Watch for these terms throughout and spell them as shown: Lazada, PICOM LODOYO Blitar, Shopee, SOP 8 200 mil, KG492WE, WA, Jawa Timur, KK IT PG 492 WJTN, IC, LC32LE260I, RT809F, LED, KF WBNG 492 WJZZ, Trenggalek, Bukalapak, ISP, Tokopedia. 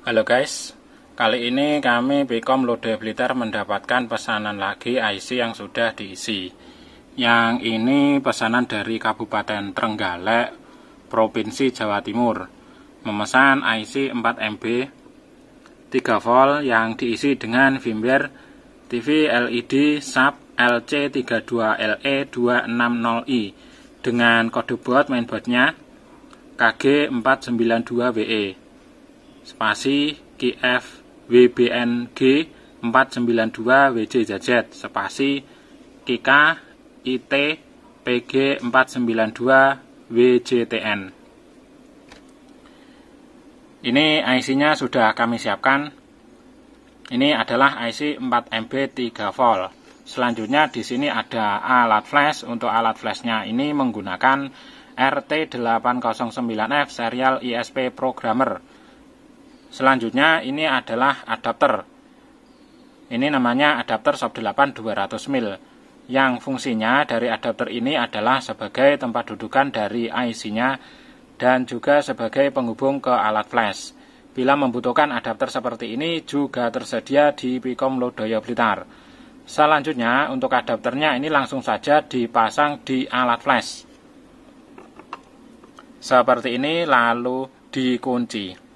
Halo guys, kali ini kami PICOM Lodoyo Blitar mendapatkan pesanan lagi IC yang sudah diisi. Yang ini pesanan dari Kabupaten Trenggalek, Provinsi Jawa Timur. Memesan IC 4 MB 3 volt yang diisi dengan firmware TV LED sub LC32LE260I dengan kode baud mainboardnya KG492WE. Spasi KF WBNG 492 WJZZ spasi KK IT PG 492 WJTN. Ini IC-nya sudah kami siapkan. Ini adalah IC 4 MB 3 volt. Selanjutnya di sini ada alat flash. Untuk alat flashnya ini menggunakan RT809F serial ISP programmer. Selanjutnya ini adalah adapter. Ini namanya adapter SOP 8 200 mil. Yang fungsinya dari adapter ini adalah sebagai tempat dudukan dari IC-nya dan juga sebagai penghubung ke alat flash. Bila membutuhkan adapter seperti ini juga tersedia di PICOM Lodoyo Blitar. Selanjutnya untuk adapternya ini langsung saja dipasang di alat flash. Seperti ini lalu dikunci.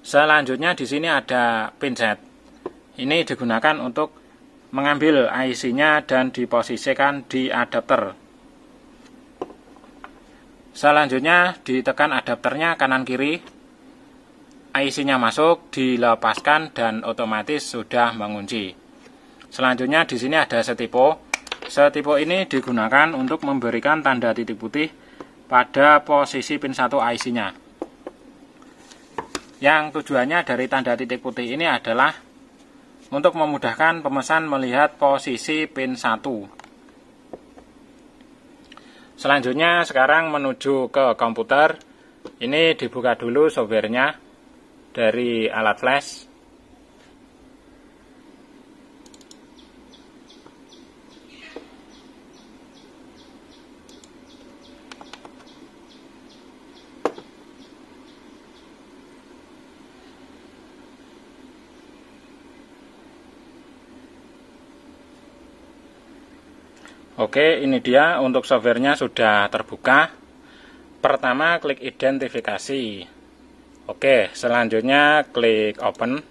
Selanjutnya di sini ada pinset. Ini digunakan untuk mengambil IC-nya dan diposisikan di adapter. Selanjutnya ditekan adapternya kanan kiri. IC-nya masuk, dilepaskan dan otomatis sudah mengunci. Selanjutnya di sini ada setipo. Setipo ini digunakan untuk memberikan tanda titik putih pada posisi pin 1 IC-nya. Yang tujuannya dari tanda titik putih ini adalah untuk memudahkan pemesan melihat posisi pin 1. Selanjutnya sekarang menuju ke komputer. Ini dibuka dulu softwarenya dari alat flash. Oke, ini dia untuk softwarenya sudah terbuka. Pertama klik identifikasi. Oke, selanjutnya klik open.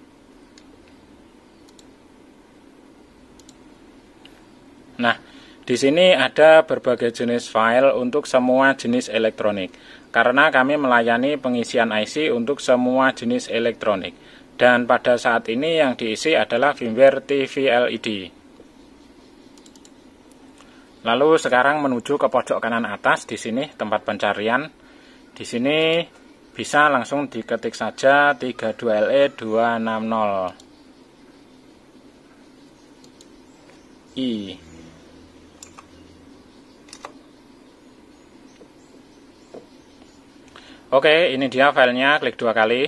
Nah, di sini ada berbagai jenis file untuk semua jenis elektronik. Karena kami melayani pengisian IC untuk semua jenis elektronik. Dan pada saat ini yang diisi adalah firmware TV LED. Lalu sekarang menuju ke pojok kanan atas di sini tempat pencarian. Di sini bisa langsung diketik saja 32LE260I. Oke, ini dia filenya, klik 2 kali.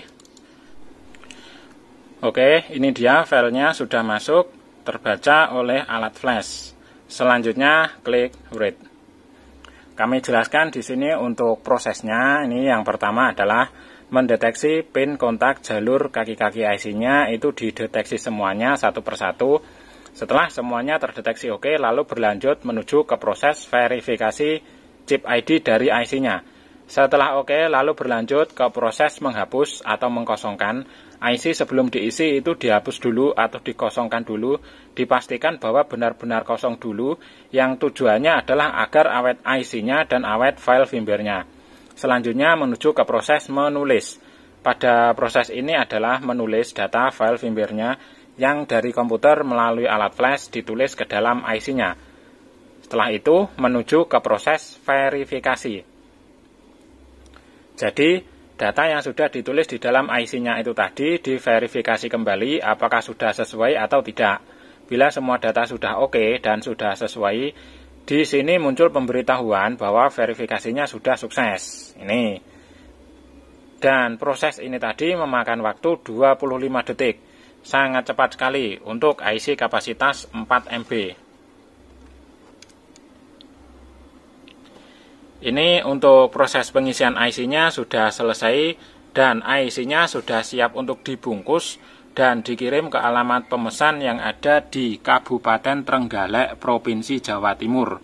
Oke, ini dia filenya sudah masuk, terbaca oleh alat flash. Selanjutnya klik read. Kami jelaskan di sini untuk prosesnya. Ini yang pertama adalah mendeteksi pin kontak jalur kaki-kaki IC-nya itu dideteksi semuanya satu persatu. Setelah semuanya terdeteksi oke, lalu berlanjut menuju ke proses verifikasi chip ID dari IC-nya. Setelah oke, lalu berlanjut ke proses menghapus atau mengkosongkan. IC sebelum diisi itu dihapus dulu atau dikosongkan dulu, dipastikan bahwa benar-benar kosong dulu, yang tujuannya adalah agar awet IC-nya dan awet file firmware-nya. Selanjutnya menuju ke proses menulis. Pada proses ini adalah menulis data file firmware-nya yang dari komputer melalui alat flash ditulis ke dalam IC-nya. Setelah itu menuju ke proses verifikasi. Jadi, data yang sudah ditulis di dalam IC-nya itu tadi diverifikasi kembali apakah sudah sesuai atau tidak. Bila semua data sudah oke dan sudah sesuai, di sini muncul pemberitahuan bahwa verifikasinya sudah sukses. Ini. Dan proses ini tadi memakan waktu 25 detik. Sangat cepat sekali untuk IC kapasitas 4 MB. Ini untuk proses pengisian IC-nya sudah selesai dan IC-nya sudah siap untuk dibungkus dan dikirim ke alamat pemesan yang ada di Kabupaten Trenggalek, Provinsi Jawa Timur.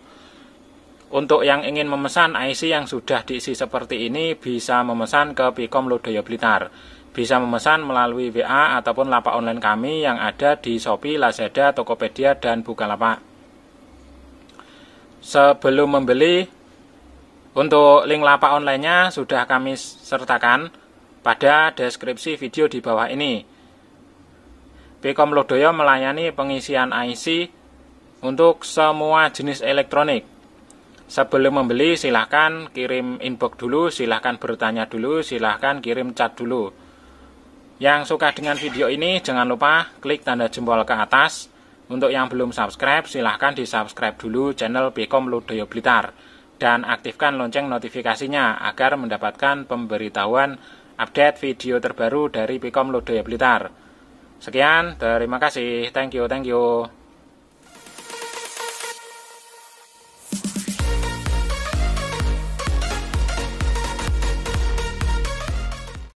Untuk yang ingin memesan IC yang sudah diisi seperti ini bisa memesan ke PICOM Lodoyo Blitar. Bisa memesan melalui WA ataupun lapak online kami yang ada di Shopee, Lazada, Tokopedia, dan Bukalapak. Sebelum membeli, untuk link lapak online-nya sudah kami sertakan pada deskripsi video di bawah ini. PICOM Lodoyo melayani pengisian IC untuk semua jenis elektronik. Sebelum membeli, silahkan kirim inbox dulu, silahkan bertanya dulu, silahkan kirim chat dulu. Yang suka dengan video ini jangan lupa klik tanda jempol ke atas. Untuk yang belum subscribe silahkan di subscribe dulu channel PICOM Lodoyo Blitar dan aktifkan lonceng notifikasinya agar mendapatkan pemberitahuan update video terbaru dari PICOM Lodoyo Blitar. Sekian, terima kasih, thank you.